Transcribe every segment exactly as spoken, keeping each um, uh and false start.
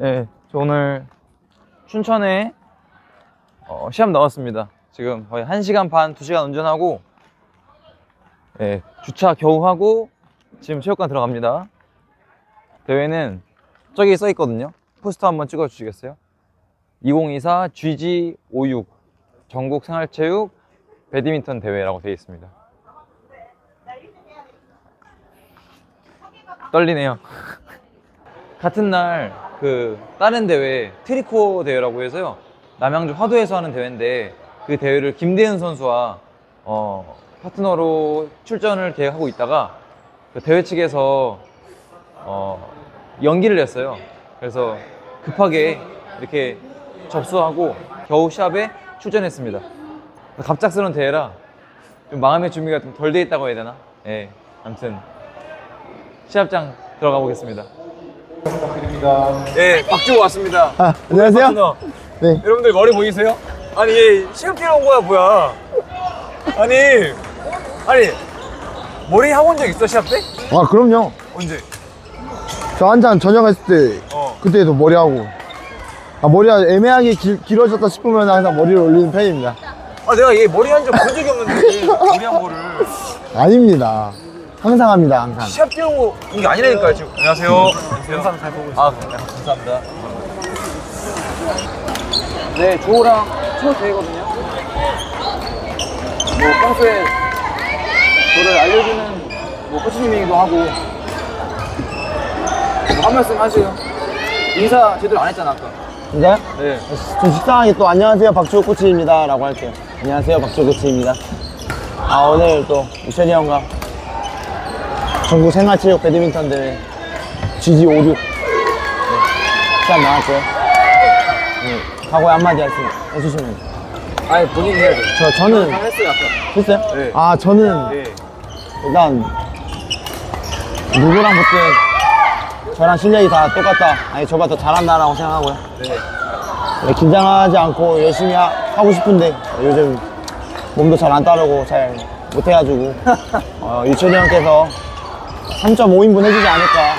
네, 저 오늘 춘천에 어, 시합 나왔습니다. 지금 거의 한 시간 반, 두 시간 운전하고 네, 주차 겨우 하고 지금 체육관 들어갑니다. 대회는 저기 써 있거든요. 포스터 한번 찍어 주시겠어요? 이공이사 지지 오십육 전국 생활체육 배드민턴 대회라고 되어 있습니다. 떨리네요. 같은 날 그 다른 대회 트리코 대회라고 해서요, 남양주 화도에서 하는 대회인데 그 대회를 김대현 선수와 어, 파트너로 출전을 계획하고 있다가 그 대회 측에서 어, 연기를 했어요. 그래서 급하게 이렇게 접수하고 겨우 시합에 출전했습니다. 갑작스러운 대회라 좀 마음의 준비가 좀 덜 돼 있다고 해야 되나? 예, 아무튼 시합장 들어가 보겠습니다. 부탁드립니다. 예, 박주호 왔습니다. 아, 안녕하세요. 파트너. 네. 여러분들 머리 보이세요? 아니 얘 시험 뛰러 온 거야 뭐야? 아니 아니 머리 하고 온 적 있어 시합 때? 아 그럼요. 언제? 저 한참 전역했을 때 어. 그때도 머리하고 아, 머리가 애매하게 길, 길어졌다 싶으면 항상 머리를 올리는 편입니다. 아 내가 얘 머리 한 적 본 적이 없는데 머리 한 거를 아닙니다. 항상 합니다. 항상 시합 뛰는 거 이게 아니라니까요 지금. 안녕하세요. 안녕하세요. 영상 잘 보고 있습니다. 아 네, 감사합니다. 네 조호랑 첫 대회거든요. 뭐 평소에 저를 알려주는 뭐 코치님이기도 하고 한 말씀 하세요. 인사 제대로 안 했잖아 아까. 인사요? 네. 좀 식상하게 또 안녕하세요 박주호 코치입니다 라고 할게요. 안녕하세요 박주호 코치입니다. 아 오늘 또 유채리 형과 전국 생활체육 배드민턴 대회 지지 오십육 시합 네. 나왔어요. 네. 각오에 한마디 해주시면 돼요. 아니 본인 해야 돼요. 저, 저는 했어요 아까. 했어요? 네. 아 저는 네. 일단 누구랑 붙든 저랑 실력이 다 똑같다, 아니 저보다 더 잘한다라고 생각하고요. 네. 긴장하지 않고 열심히 하, 하고 싶은데 요즘 몸도 잘 안 따르고 잘 못해가지고 어, 유채리 형께서 삼 점 오 인분 해주지 않을까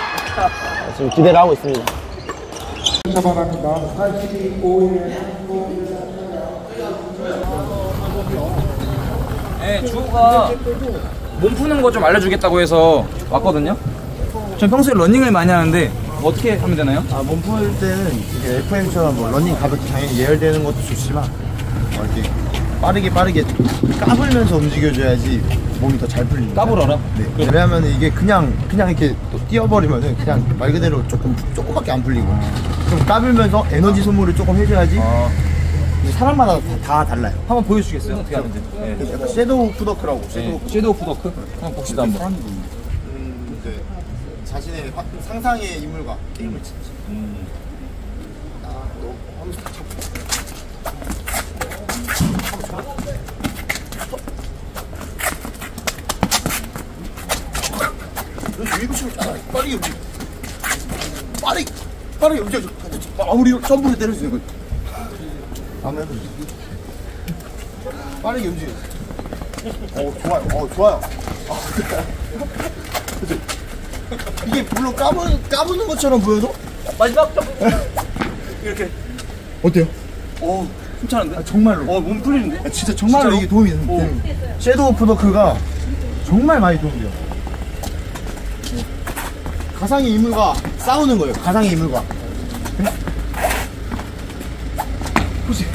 지금 기대를 하고 있습니다. 감사합니다. 네, 주호가 몸 푸는 거 좀 알려주겠다고 해서 왔거든요. 전 평소에 러닝을 많이 하는데 어떻게 하면 되나요? 아, 몸 풀 때는 이렇게 에프엠처럼 뭐 러닝 가볍게 당연히 예열되는 것도 좋지만 어, 이렇게 빠르게 빠르게 까불면서 움직여줘야지 몸이 더 잘 풀립니다. 까불어라? 네. 그래. 왜냐하면 이게 그냥 그냥 이렇게 또 뛰어버리면은 그냥 말 그대로 조금 조금밖에 안 풀리고 좀 까불면서 에너지 소모를 조금 해줘야지. 아. 사람마다 다, 다 달라요. 한번 보여주시겠어요? 어떻게 하는지? 네. 네. 약간 섀도우 푸더크라고. 섀도우 네. 섀도우 푸더크? 네. 한번 봅시다 한번. 자신의 상상의 인물과 게임을 치지. 음. 나, 너, 하면서 잡고. 빠르게 움직여. 빠르게, 빠르게 움직여. 아무리 점프를 때려주세요. 아무래도. 빠르게 움직여. 어, 좋아요. 어, 좋아요. 그치? 이게 물론 까부는, 까부는 것처럼 보여도 마지막 점 이렇게 어때요? 어 괜찮은데? 아, 정말로 어 몸 풀리는데? 아, 진짜 정말로 진짜로? 이게 도움이 되는데 섀도우 푸더크가 정말 많이 도움이 돼요. 어. 가상의 인물과 싸우는 거예요. 가상의 인물과 그냥 혹시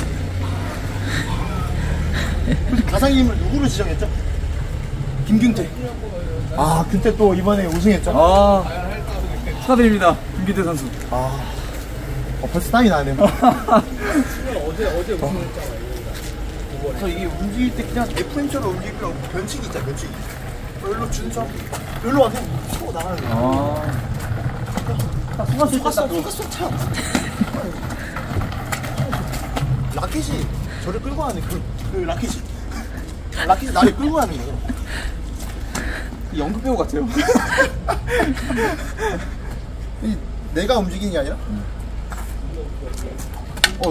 혹시 가상의 인물 누구를 지정했죠? 김균태. 아, 근데 또 이번에 우승했잖아. 아, 축하드립니다. 김균태 선수. 아, 어, 벌써 땀이 나네요. 어제, 어제 우승했잖아. 그래서 이게 움직일 때 그냥 에프엠처럼 움직일 필요 없고 변칙이 있잖아, 변칙이. 별로 준성, 별로 와서 치고 나가는 거야. 아. 순간 쏘갔어, 순간 쏘차. 라켓이 저를 끌고 가네, 그, 그 라켓이. 라켓이 나를 끌고 가는 거예요. 연극 배우 같아요. 이, 내가 움직이는 게 아니라? 응. 어,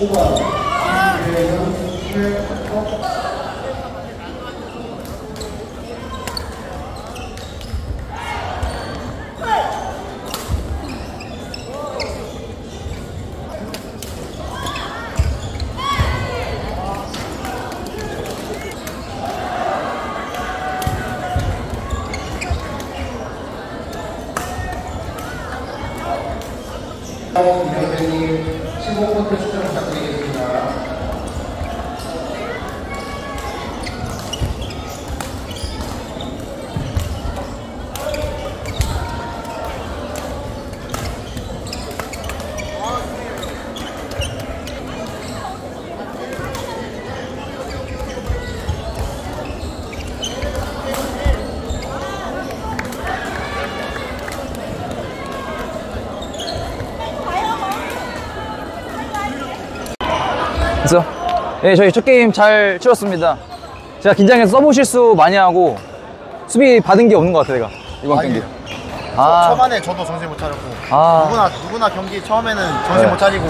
오번 김대현 칠 번 이사님 십오 번째 추천 부탁드리겠습니다. 네, 저희 첫 게임 잘 치렀습니다. 제가 긴장해서 서브 실수 많이 하고 수비 받은 게 없는 것 같아요, 내가 이번 아니, 경기. 아, 초반에 저도 정신 못 차렸고 아. 누구나 누구나 경기 처음에는 정신 네. 못 차리고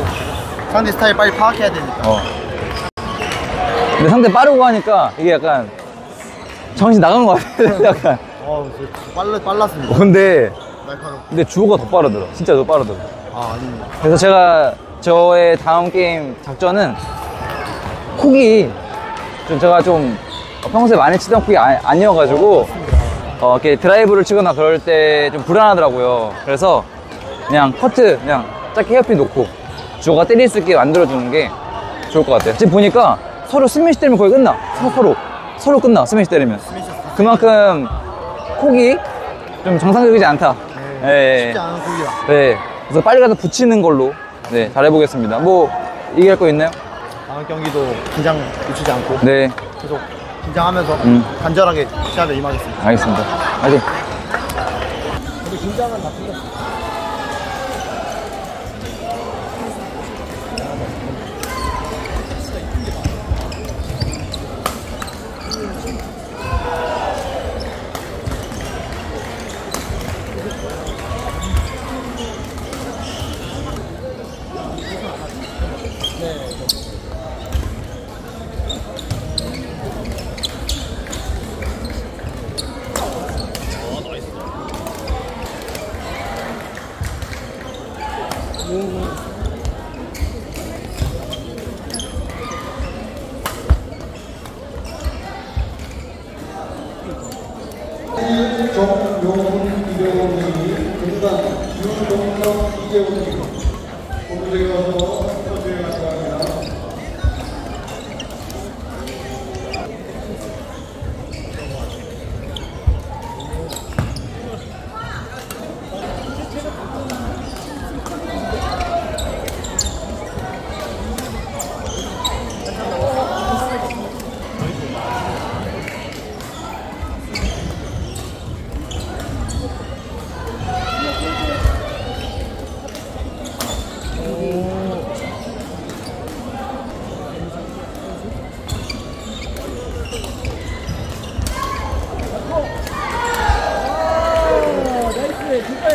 상대 스타일 빨리 파악해야 되니까. 어. 근데 상대 빠르고 하니까 이게 약간 정신 나간 것 같아요, 약간. 어, 빨라 빨랐습니다. 근데 날카롭고. 근데 주호가 더 빠르더라, 진짜 더 빠르더라. 아, 아닙니다. 그래서 제가 저의 다음 게임 작전은. 콕이 좀 제가 좀 평소에 많이 치던 콕이 아, 아니어가지고 어, 이렇게 드라이브를 치거나 그럴 때 좀 불안하더라고요. 그래서 그냥 커트 그냥 짧게 헤어핀 놓고 주호가 때릴 수 있게 만들어주는 게 좋을 것 같아요. 지금 보니까 서로 스매시 때리면 거의 끝나. 서로 서로, 서로 끝나. 스매시 때리면 그만큼 콕이 좀 정상적이지 않다. 네, 예, 쉽지 않은 콕이야. 네, 그래서 빨리 가서 붙이는 걸로 네, 잘 해보겠습니다. 뭐 얘기할 거 있나요? 다음 경기도 긴장 놓치지 않고 네. 계속 긴장하면서 음. 간절하게 시합에 임하겠습니다. 알겠습니다. 화이팅! 근데 긴장은 다 풀렸어요.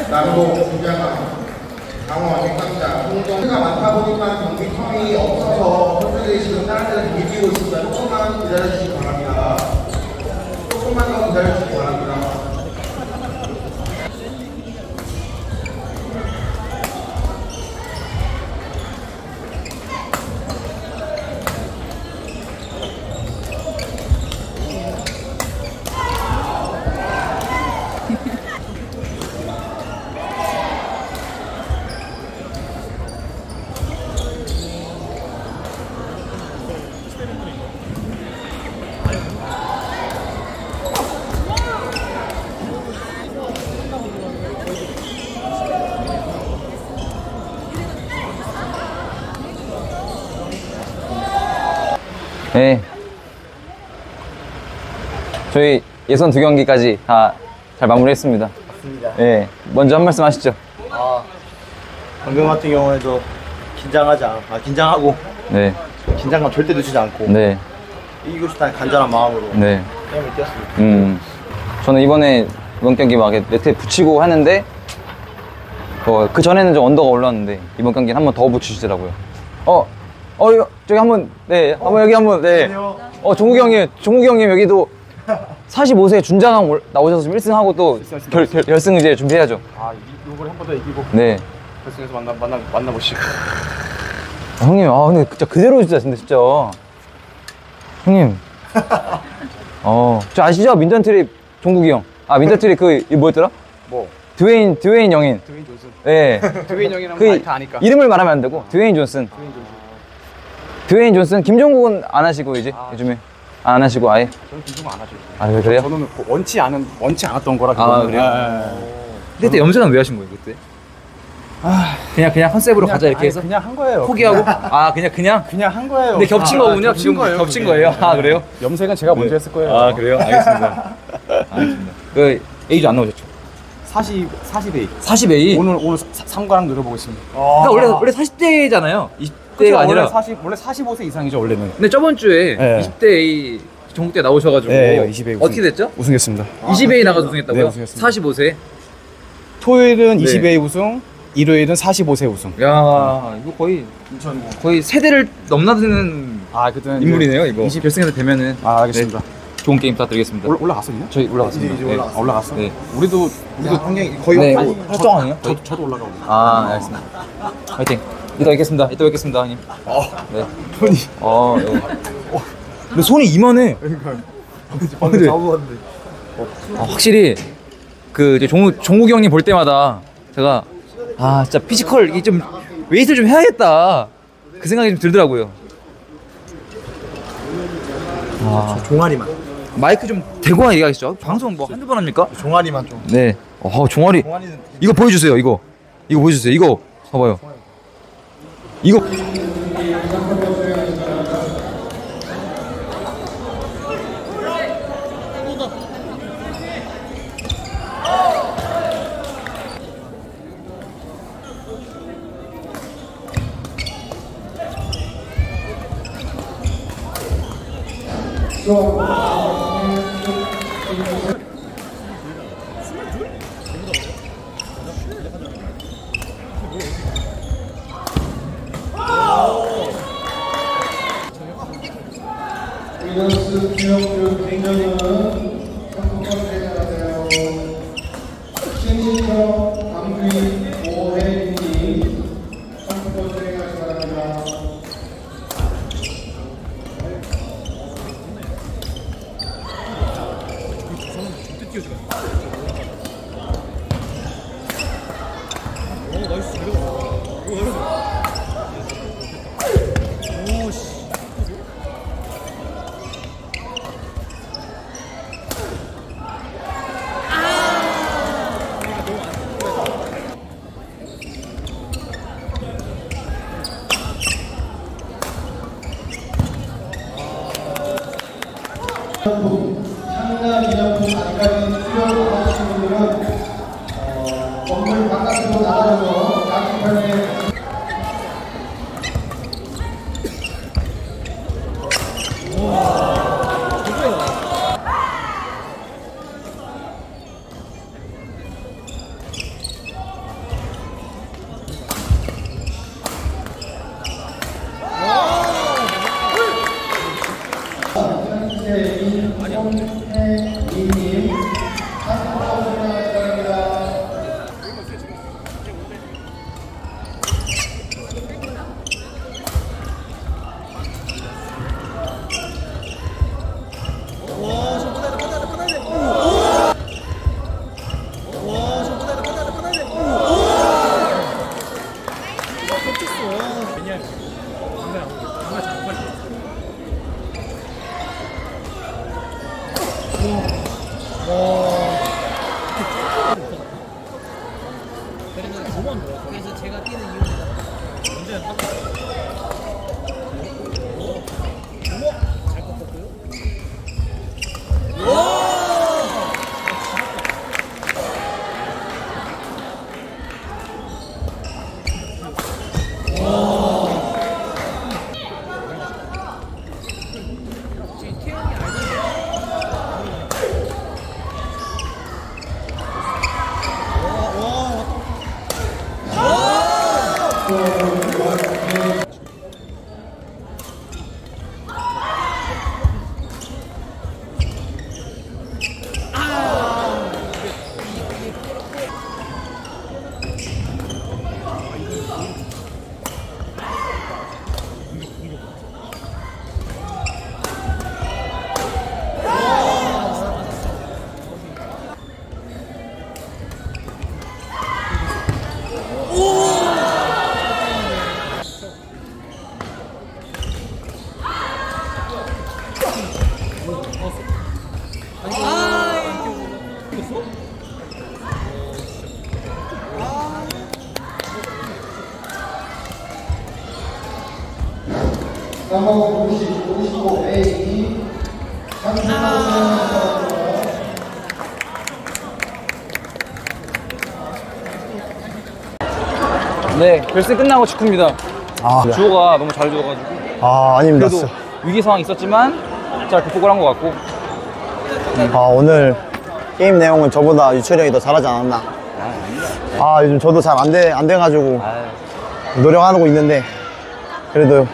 남도 부자가 강원의 깜짝 공정가 많다 보니까 경기 텀이 없어서 컨트롤레이션 다른 데는 밀리고 있습니다. 조금만 기다려주시기 바랍니다. 조금만 더 기다려주시기 바랍니다. 네, 저희 예선 두 경기까지 다 잘 마무리했습니다. 맞습니다. 네, 먼저 한 말씀 하시죠. 아, 방금 같은 경우에도 긴장하지 않, 아 긴장하고, 네, 긴장감 절대 놓치지 않고, 네, 이기고 싶다는 간절한 마음으로, 네, 게임을 뛰었습니다. 음, 저는 이번에 이번 경기 막 네트에 붙이고 하는데, 어, 그 전에는 좀 언더가 올랐는데 이번 경기는 한 번 더 붙이시더라고요. 어, 어, 저기 한 번, 네, 어, 한번 여기 한 번, 네. 어, 종국이 형님, 종국이 형님 여기도 사십오 세 준자강 나오셨으면 일 승하고 또 결, 결, 결승 이제 준비해야죠. 아, 요걸 한 번 더 이기고. 네. 결승에서 만나, 만나, 만나보시고. 아, 형님, 아, 근데 진짜 그대로 진짜, 근데 진짜. 형님. 어, 저 아시죠? 민턴 트립 종국이 형. 아, 민턴 트립 그, 뭐였더라? 뭐? 드웨인, 드웨인 영인. 드웨인 존슨. 네. 드웨인 영인은 그, 다 아니까. 이름을 말하면 안 되고, 아. 드웨인 존슨. 드웨인 존슨. 드웨인 존슨, 김종국은 안 하시고 이제 아, 요즘에 안 하시고 아예. 저는 김종국 안 하죠. 아, 왜 그래요? 저는 원치 않은 원치 않았던 거라 그런 거예요. 아, 아, 그때 저는... 염전은 왜 하신 거예요 그때? 아, 그냥 그냥 컨셉으로 그냥, 가자 이렇게 아니, 해서 그냥 한 거예요. 포기하고 그냥. 아 그냥 그냥 그냥 한 거예요. 근데 겹친 아, 거군요. 겹친 거예요. 겹친 거예요. 네. 아 그래요? 염색은 제가 네. 먼저 했을 거예요. 아 그래요? 알겠습니다. 알겠습니다. 그 에이즈 안 나오셨죠? 사십 에이. 사십 에이. 오늘 오늘 삼가랑 늘어보겠습니다. 아. 그러니까 원래 원래 사십 대잖아요. 그때가 아니라 사십, 원래 사십오 세 이상이죠 원래는. 근데 저번 주에 네. 이십 대 에이 종국대 나오셔가지고 네, 이십 에이 어떻게 됐죠? 우승했습니다. 이십 에이 아, 나가서 우승했다고요? 네, 사십오 세. 토요일은 네. 이십 에이 우승, 일요일은 사십오 세 우승. 야, 이거 거의 괜찮네. 거의 세대를 넘나드는 아, 인물이네요 이거. 이십 결승에서 되면은. 아, 알겠습니다. 네. 좋은 게임 부탁드리겠습니다. 올라갔었냐? 저희 올라갔습니다. 이제, 이제 올라갔어. 네. 올라갔어? 네. 우리도 우리도 환경이 거의 네. 확정 아니에요? 저도, 저도 올라가고. 아, 알겠습니다. 화이팅. 이따 뵙겠습니다. 이따 뵙겠습니다, 형님. 어. 네. 손이. 어. 네. 어. 근데 손이 이만해. 그러니까. 방금 잡아봤는데. 아, 확실히 그 이제 종국 종국이 형님 볼 때마다 제가 아 진짜 피지컬 이게 좀 웨이트를 좀 해야겠다 그 생각이 좀 들더라고요. 아 종아리만. 마이크 좀 대고 얘기하시죠. 방송 뭐 한두 번 합니까? 종아리만 좀. 네. 어 종아리. 종아리는... 이거 보여주세요. 이거 이거 보여주세요. 이거 봐봐요. 이거 아, 삼 호 구십, 오십오 에이, 삼십오 네, 결승 끝나고 직후입니다. 아, 주호가 너무 잘 줘가지고. 아, 아닙니다. 그래도 위기 상황이 있었지만 잘 극복을 한 것 같고. 음. 아, 오늘 게임 내용은 저보다 유채리 형이 더 잘하지 않았나. 아, 아 요즘 저도 잘 안 돼, 안 돼가지고 아유. 노력하고 있는데 그래도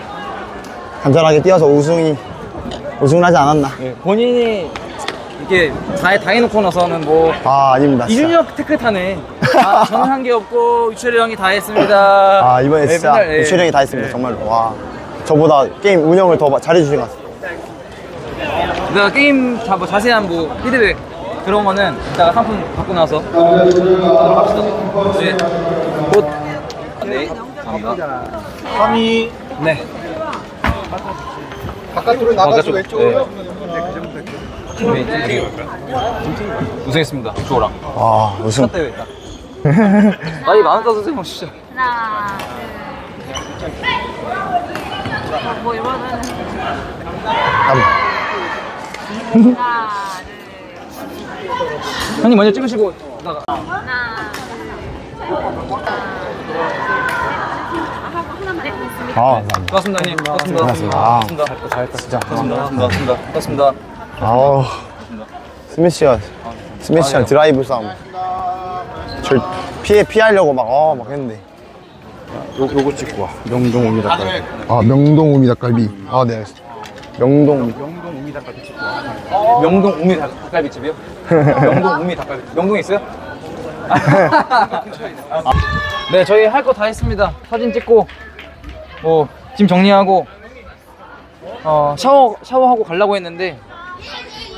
간절하게 뛰어서 우승이 우승을 하지 않았나. 예, 본인이 이렇게 다 당해놓고 나서는 뭐. 아, 아닙니다. 이준혁 태클 타네. 아, 저는 한 게 없고 유채리 형이 다 했습니다. 아, 이번에 네, 진짜 맨날, 유채리 네. 형이 다 했습니다. 네. 정말로. 와, 저보다 게임 운영을 더 잘해주신 것 같습니다. 내가 게임 자, 뭐 자세한 뭐 피드백 그런 거는 이따가 상품 받고 나서 들어갑시다. 네. 곧. 네. 삼 위. 네. 바깥으로 나가서 왼쪽으로. 네. 네. 우승했습니다. 주호랑. 와, 우승. 나이 많았다 선생님 진짜. 하나, 둘. 뭐 이러면은. 하나, 둘. 형님 먼저 찍으시고 나가. 하나. 아, 고맙습니다 형님. 고맙습니다. 고맙습니다. 잘했다, 진짜. 고맙습니다. 고맙습니다. 고맙습니다. 아우. 스매시한, 스매시한 드라이브 싸움. 절 피해 피하려고 막 어 막 했는데. 요 요거 찍고 와. 명동 우미닭갈비. 아 명동 우미닭갈비. 아 네. 명동. 명동 우미닭갈비 찍고 와. 명동 우미닭갈비 집이요? 명동 우미닭갈비. 명동에 있어요? 네 저희 할 거 다 했습니다. 사진 찍고 뭐 짐 정리하고 어 샤워 샤워하고 가려고 했는데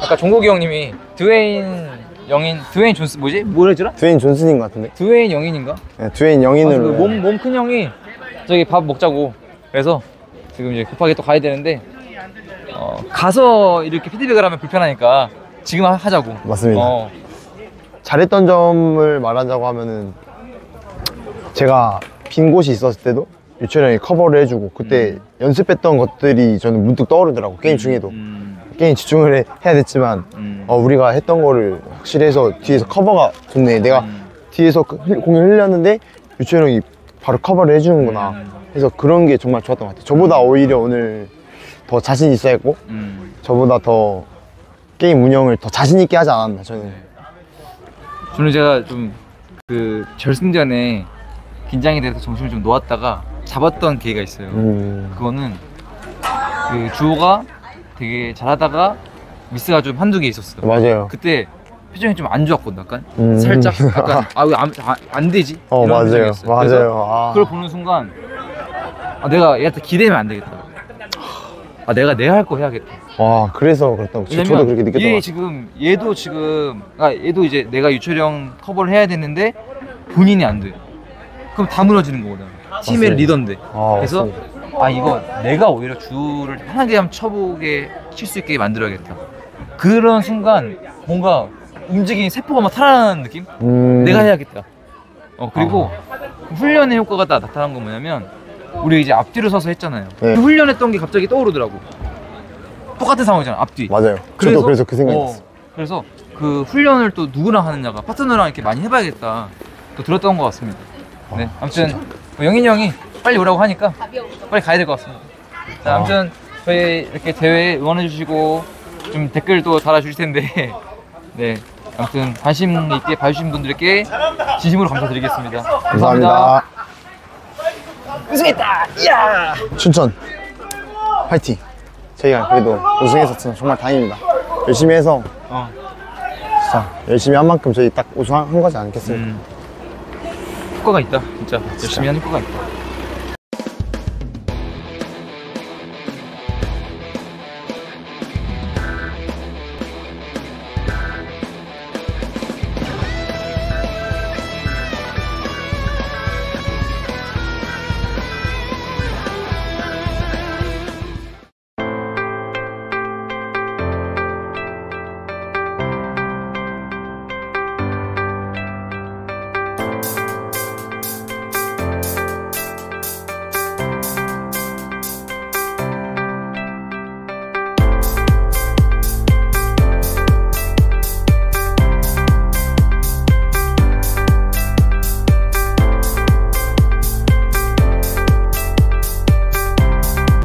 아까 종국이 형님이 드웨인 영인, 드웨인 존슨 뭐지? 뭐라 했더라? 드웨인 존슨인 것 같은데? 드웨인 영인인가? 네, 드웨인 영인으로. 아, 몸, 몸 큰 형이 저기 밥 먹자고. 그래서 지금 이제 급하게 또 가야 되는데 어, 가서 이렇게 피드백을 하면 불편하니까 지금 하자고. 맞습니다. 어. 잘했던 점을 말하자고 하면은 제가 빈 곳이 있었을 때도 유채리 형이 커버를 해주고 그때 음. 연습했던 것들이 저는 문득 떠오르더라고. 게임 중에도. 음. 게임 집중을 해야 됐지만 음. 어, 우리가 했던 거를 확실히 해서 뒤에서 커버가 좋네. 내가 음. 뒤에서 공을 흘렸는데 유채리 형이 바로 커버를 해주는구나 해서 그런 게 정말 좋았던 것 같아요. 저보다 음. 오히려 오늘 더 자신 있어 했고 음. 저보다 더 게임 운영을 더 자신 있게 하지 않았나. 저는 저는 제가 좀 그 결승전에 긴장이 돼서 정신을 좀 놓았다가 잡았던 계기가 있어요. 음. 그거는 그 주호가 되게 잘하다가 미스가 좀 한두 개 있었어. 맞아요. 그때 표정이 좀 안 좋았거든. 약간 음. 살짝 약간 아 왜 안 안 되지? 어, 이런 표정이었어. 맞아요. 맞아요. 아. 그걸 보는 순간 아, 내가 얘한테 기대면 안 되겠다. 아 내가 내가 할 거 해야겠다. 와 그래서 그랬다고. 저도 그렇게 느꼈던 것 같아요. 지금 얘도 지금 아 얘도 이제 내가 유채리 형 커버를 해야 되는데 본인이 안 돼. 그럼 다 무너지는 거거든. 팀의 맞습니다. 리더인데. 아, 그래서 맞습니다. 아 이거 내가 오히려 주를 편하게 한번 쳐보게 칠 수 있게 만들어야겠다. 그런 순간 뭔가 움직이는 세포가 막 살아나는 느낌? 음... 내가 해야겠다. 어 그리고 아... 훈련의 효과가 다 나타난 건 뭐냐면 우리 이제 앞뒤로 서서 했잖아요. 네. 그 훈련했던 게 갑자기 떠오르더라고. 똑같은 상황이잖아 앞뒤. 맞아요. 그래서, 저도 그래서 그 생각이 어, 났어요. 그래서 그 훈련을 또 누구랑 하느냐가 파트너랑 이렇게 많이 해봐야겠다 또 들었던 것 같습니다. 아, 네 아무튼 뭐 영인이 형이 빨리 오라고 하니까 빨리 가야 될 것 같습니다. 자, 아무튼 저희 이렇게 대회 응원해 주시고 좀 댓글도 달아 주실 텐데 네 아무튼 관심 있게 봐주신 분들께 진심으로 감사드리겠습니다. 감사합니다. 감사합니다. 우승했다! 이야! 춘천 파이팅! 저희가 그래도 우승해서 정말 다행입니다. 열심히 해서 어. 진짜 열심히 한 만큼 저희 딱 우승한 거지 않겠습니까? 음, 효과가 있다. 진짜 열심히 한 효과가 있다.